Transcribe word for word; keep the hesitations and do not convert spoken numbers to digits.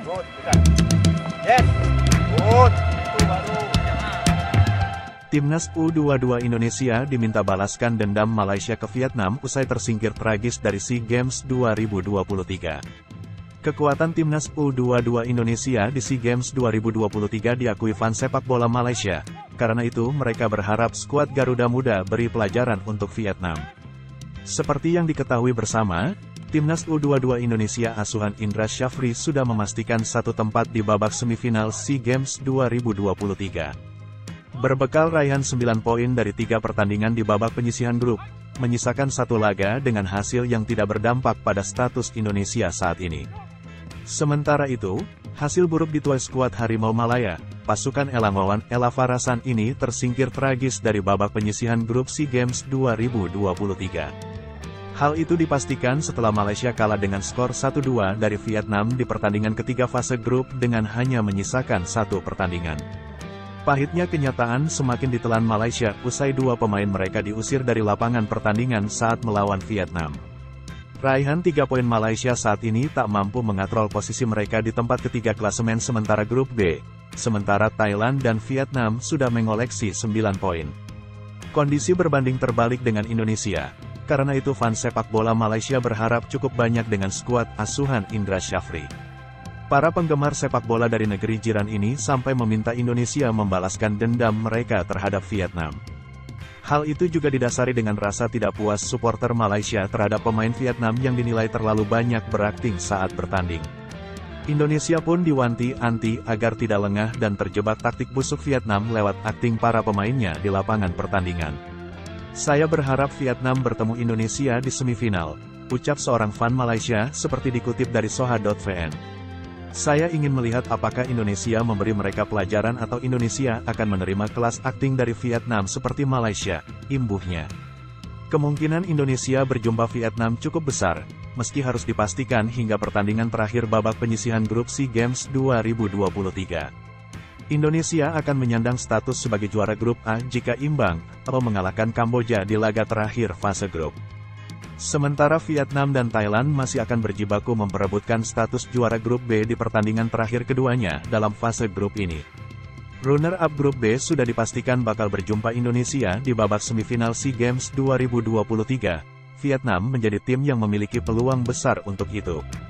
Good, bukan. Yes. Good. Itu baru. Timnas U dua puluh dua Indonesia diminta balaskan dendam Malaysia ke Vietnam usai tersingkir tragis dari SEA Games dua ribu dua puluh tiga. Kekuatan Timnas U dua puluh dua Indonesia di SEA Games dua ribu dua puluh tiga diakui fans sepak bola Malaysia. Karena itu mereka berharap skuad Garuda Muda beri pelajaran untuk Vietnam. Seperti yang diketahui bersama, Timnas U dua puluh dua Indonesia asuhan Indra Syafri sudah memastikan satu tempat di babak semifinal SEA Games dua ribu dua puluh tiga. Berbekal raihan sembilan poin dari tiga pertandingan di babak penyisihan grup, menyisakan satu laga dengan hasil yang tidak berdampak pada status Indonesia saat ini. Sementara itu, hasil buruk dituai skuad Harimau Malaya, pasukan Elangowan Elavarasan ini tersingkir tragis dari babak penyisihan grup SEA Games dua ribu dua puluh tiga. Hal itu dipastikan setelah Malaysia kalah dengan skor satu dua dari Vietnam di pertandingan ketiga fase grup dengan hanya menyisakan satu pertandingan. Pahitnya kenyataan semakin ditelan Malaysia usai dua pemain mereka diusir dari lapangan pertandingan saat melawan Vietnam. Raihan tiga poin Malaysia saat ini tak mampu mengatrol posisi mereka di tempat ketiga klasemen sementara grup B, sementara Thailand dan Vietnam sudah mengoleksi sembilan poin. Kondisi berbanding terbalik dengan Indonesia, karena itu fans sepak bola Malaysia berharap cukup banyak dengan skuad asuhan Indra Syafri. Para penggemar sepak bola dari negeri jiran ini sampai meminta Indonesia membalaskan dendam mereka terhadap Vietnam. Hal itu juga didasari dengan rasa tidak puas supporter Malaysia terhadap pemain Vietnam yang dinilai terlalu banyak berakting saat bertanding. Indonesia pun diwanti-wanti agar tidak lengah dan terjebak taktik busuk Vietnam lewat akting para pemainnya di lapangan pertandingan. "Saya berharap Vietnam bertemu Indonesia di semifinal," ucap seorang fan Malaysia seperti dikutip dari Soha titik v n. "Saya ingin melihat apakah Indonesia memberi mereka pelajaran atau Indonesia akan menerima kelas akting dari Vietnam seperti Malaysia," imbuhnya. Kemungkinan Indonesia berjumpa Vietnam cukup besar, meski harus dipastikan hingga pertandingan terakhir babak penyisihan grup SEA Games dua ribu dua puluh tiga. Indonesia akan menyandang status sebagai juara grup A jika imbang atau mengalahkan Kamboja di laga terakhir fase grup. Sementara Vietnam dan Thailand masih akan berjibaku memperebutkan status juara grup B di pertandingan terakhir keduanya dalam fase grup ini. Runner-up grup B sudah dipastikan bakal berjumpa Indonesia di babak semifinal SEA Games dua ribu dua puluh tiga. Vietnam menjadi tim yang memiliki peluang besar untuk itu.